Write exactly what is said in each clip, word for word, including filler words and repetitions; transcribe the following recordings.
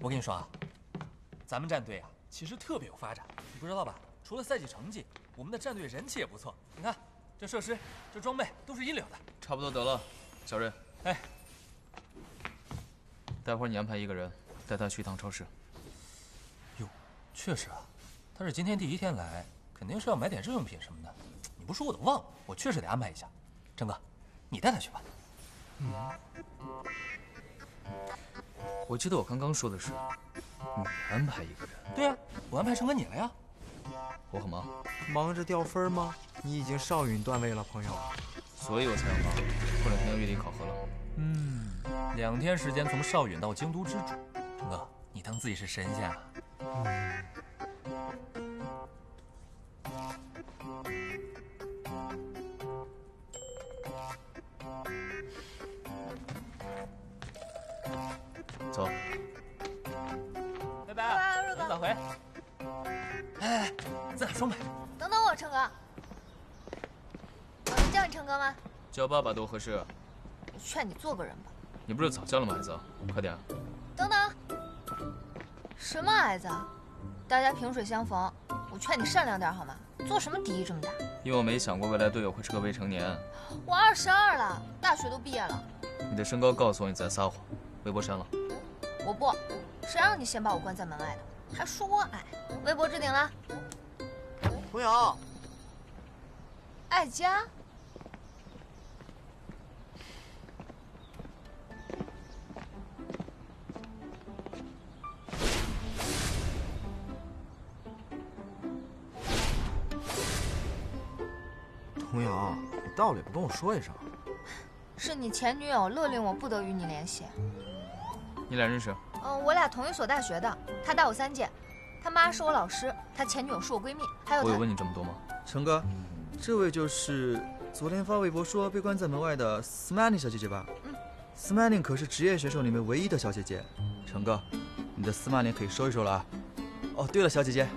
我跟你说啊，咱们战队啊，其实特别有发展，你不知道吧？除了赛季成绩，我们的战队人气也不错。你看，这设施、这装备都是一流的。差不多得了，小任。哎，待会儿你安排一个人带他去一趟超市。哟，确实啊，他是今天第一天来，肯定是要买点日用品什么的。你不说我都忘了，我确实得安排一下。郑哥，你带他去吧。嗯。我记得我刚刚说的是，你安排一个人。对呀、啊，我安排成哥你了呀。我很忙，忙着掉分吗？你已经少允段位了，朋友。所以我才要忙，过两天要月底考核了。嗯，两天时间从少允到京都之主，郑哥，你当自己是神仙啊？嗯。走，拜拜啊，瑞哥，早回。哎，咱俩双排。等等我，成哥。我能叫你成哥吗？叫爸爸多合适啊。我劝你做个人吧。你不是早叫了吗，孩子？快点。等等，什么孩子？大家萍水相逢，我劝你善良点好吗？做什么敌意这么大？因为我没想过未来队友会是个未成年。我二十二了，大学都毕业了。你的身高告诉我你在撒谎。微博删了，我不，谁让你先把我关在门外的，还说我矮，微博置顶了。童瑶，爱家，童瑶，你到底不跟我说一声？是你前女友勒令我不得与你联系。你俩认识？嗯，我俩同一所大学的，他大我三届，他妈是我老师，他前女友是我闺蜜，还有……我有问你这么多吗？成哥，这位就是昨天发微博说被关在门外的 Smiling 小姐姐吧？嗯 ，Smiling 可是职业选手里面唯一的小姐姐。成哥，你的司马脸可以收一收了啊。哦，对了，小姐姐，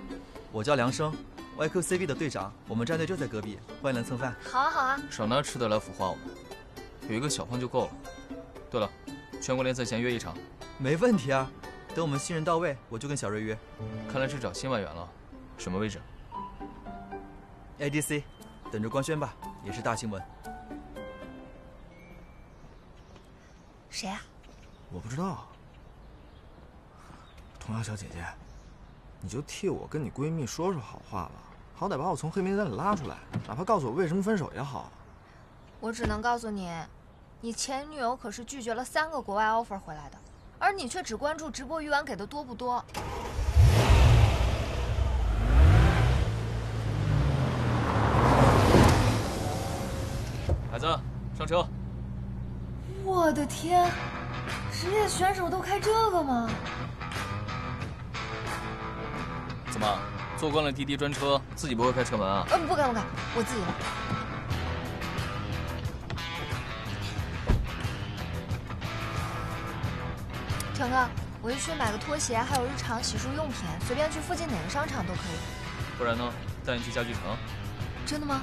我叫梁生 ，Y Q C B 的队长，我们战队就在隔壁，欢迎来蹭饭。好啊好啊，少拿吃的来腐化我们，有一个小胖就够了。对了，全国联赛前约一场。没问题啊，等我们新人到位，我就跟小瑞约。看来是找新外援了，什么位置 ？A D C， 等着官宣吧，也是大新闻。谁啊？我不知道。童瑶小姐姐，你就替我跟你闺蜜说说好话吧，好歹把我从黑名单里拉出来，哪怕告诉我为什么分手也好。我只能告诉你，你前女友可是拒绝了三个国外 offer 回来的。而你却只关注直播鱼丸给的多不多？孩子，上车！我的天，职业选手都开这个吗？怎么，坐惯了滴滴专车，自己不会开车门啊？嗯，不敢不敢，我自己来。成哥，我就去买个拖鞋，还有日常洗漱用品，随便去附近哪个商场都可以。不然呢？带你去家具城。真的吗？